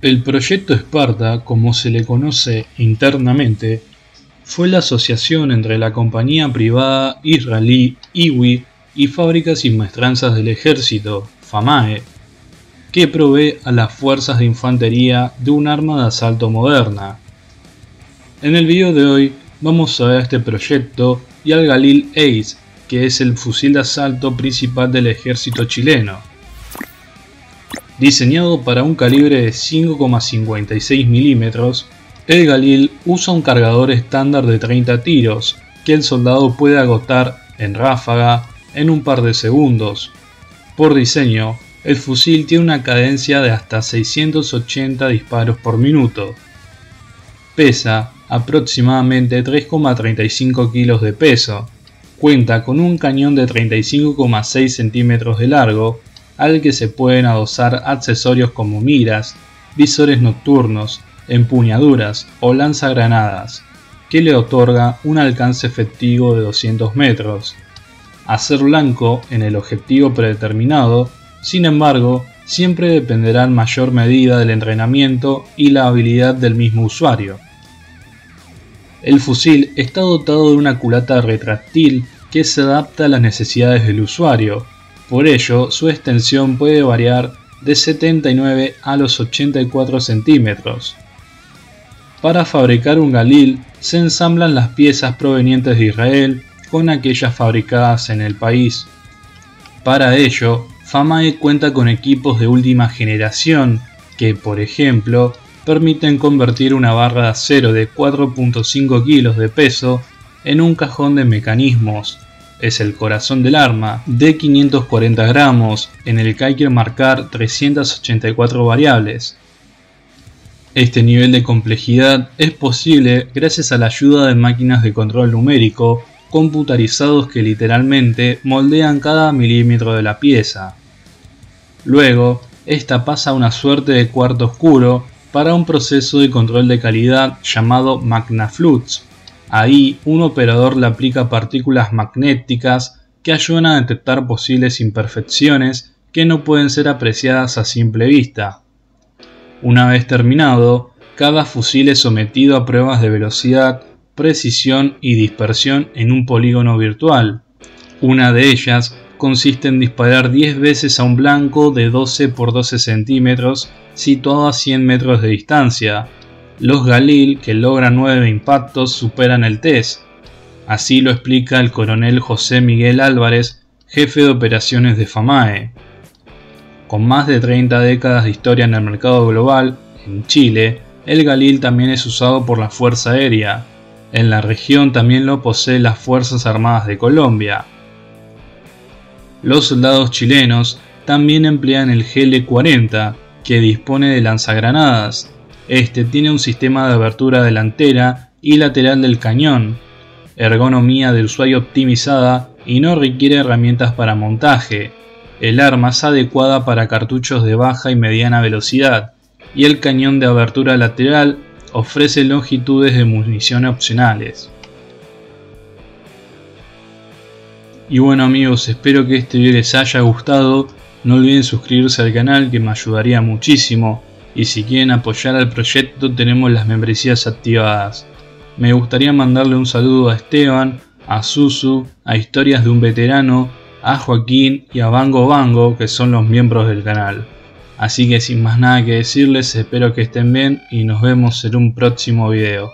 El Proyecto Esparta, como se le conoce internamente, fue la asociación entre la compañía privada israelí Iwi y fábricas y maestranzas del ejército, Famae, que provee a las fuerzas de infantería de un arma de asalto moderna. En el video de hoy vamos a ver este proyecto y al Galil Ace, que es el fusil de asalto principal del ejército chileno. Diseñado para un calibre de 5,56 milímetros, el Galil usa un cargador estándar de 30 tiros que el soldado puede agotar en ráfaga en un par de segundos. Por diseño, el fusil tiene una cadencia de hasta 680 disparos por minuto. Pesa aproximadamente 3,35 kilos de peso. Cuenta con un cañón de 35,6 centímetros de largo, al que se pueden adosar accesorios como miras, visores nocturnos, empuñaduras o lanzagranadas, que le otorga un alcance efectivo de 200 metros. A ser blanco en el objetivo predeterminado, sin embargo, siempre dependerá en mayor medida del entrenamiento y la habilidad del mismo usuario. El fusil está dotado de una culata retráctil que se adapta a las necesidades del usuario. Por ello, su extensión puede variar de 79 a los 84 centímetros. Para fabricar un Galil, se ensamblan las piezas provenientes de Israel con aquellas fabricadas en el país. Para ello, Famae cuenta con equipos de última generación que, por ejemplo, permiten convertir una barra de acero de 4,5 kilos de peso en un cajón de mecanismos. Es el corazón del arma, de 540 gramos, en el que hay que marcar 384 variables. Este nivel de complejidad es posible gracias a la ayuda de máquinas de control numérico computarizados que literalmente moldean cada milímetro de la pieza. Luego, esta pasa a una suerte de cuarto oscuro para un proceso de control de calidad llamado Magnaflux. Ahí, un operador le aplica partículas magnéticas que ayudan a detectar posibles imperfecciones que no pueden ser apreciadas a simple vista. Una vez terminado, cada fusil es sometido a pruebas de velocidad, precisión y dispersión en un polígono virtual. Una de ellas consiste en disparar 10 veces a un blanco de 12 por 12 centímetros situado a 100 metros de distancia. Los Galil que logran 9 impactos superan el test. Así lo explica el coronel José Miguel Álvarez, jefe de operaciones de Famae. Con más de 30 décadas de historia en el mercado global, en Chile, el Galil también es usado por la Fuerza Aérea. En la región también lo poseen las Fuerzas Armadas de Colombia. Los soldados chilenos también emplean el GL-40, que dispone de lanzagranadas. Este tiene un sistema de abertura delantera y lateral del cañón, ergonomía del usuario optimizada y no requiere herramientas para montaje. El arma es adecuada para cartuchos de baja y mediana velocidad, y el cañón de abertura lateral ofrece longitudes de munición opcionales. Y bueno amigos, espero que este video les haya gustado. No olviden suscribirse al canal, que me ayudaría muchísimo. Y si quieren apoyar al proyecto, tenemos las membresías activadas. Me gustaría mandarle un saludo a Esteban, a Susu, a Historias de un Veterano, a Joaquín y a Bango Bango, que son los miembros del canal. Así que sin más nada que decirles, espero que estén bien y nos vemos en un próximo video.